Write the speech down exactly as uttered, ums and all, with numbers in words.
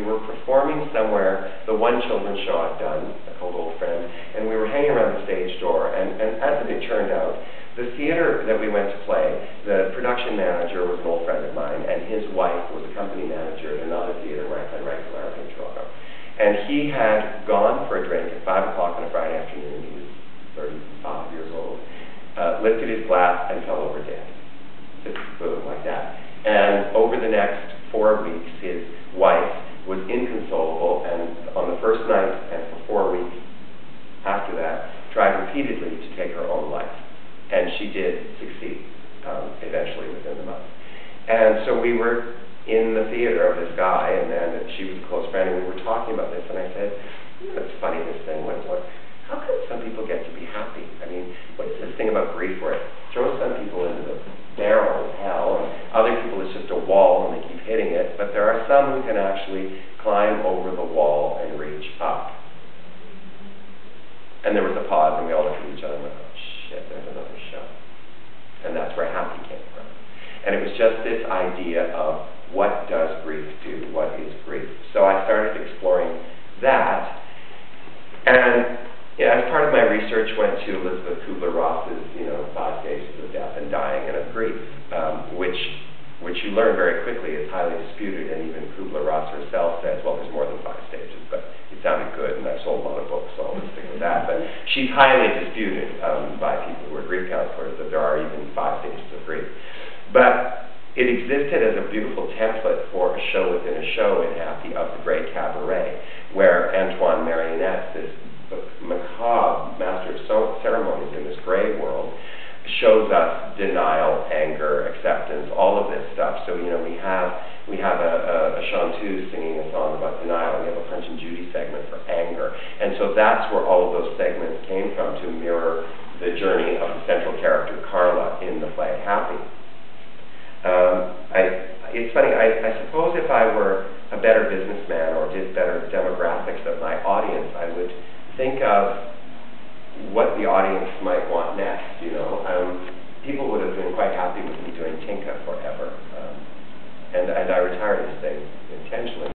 we were performing somewhere, the one children's show I'd done, called Old Friend, and we were hanging around the stage door, and, and as it turned out, the theater that we went to play, the production manager was an old friend of mine, and his wife was a company manager at another theater where I played regular in Toronto. And he had gone for a drink at five o'clock on a Friday afternoon, he was thirty-five years old, uh, lifted his glass and fell over dead. Just boom, like that. And over the next four weeks, his wife was inconsolable, and on the first night and for four weeks after that, tried repeatedly to take her own life. And she did succeed, um, eventually within the month. And so we were in the theater of this guy, and then she was a close friend, and we were talking about this, and I said, you know, it's funny, this thing, what, what, how come some people get to be happy? I mean, what is this thing about grief where it throws some people into the barrel of hell, and other people it's just a wall, and they keep hitting it, but there are some who can actually climb over the wall and reach up. And there was a pause, and we all looked at each other and went, there's another show. And that's where Happy came from. And it was just this idea of what does grief do? What is grief? So I started exploring that. And you know, as part of my research, went to Elizabeth Kubler-Ross's, you know, Five Stages of Death and Dying and of Grief, um, which, which you learn very quickly is highly disputed. And even Kubler-Ross herself says, well, there's more than five stages, but it sounded good, and I've sold a lot of books, so I'll stick with that. But she's highly disputed um, by people who are grief counselors that there are even five stages of grief. But it existed as a beautiful template for a show within a show in Happy of the Great Cabaret, where Antoine Marionette, this macabre master of ceremonies in this gray world, shows us denial, anger, acceptance, all of this stuff. So, you know, we have we have a, a, a Chanteuse singing a song about denial, and we have a Punch and Judy segment for anger. And so that's where all of those segments came from, to mirror the journey of the central character, Carla, in the play Happy. Um, I, it's funny, I, I suppose if I were a better businessman or did better demographics of my audience, I would think of what the audience might want next.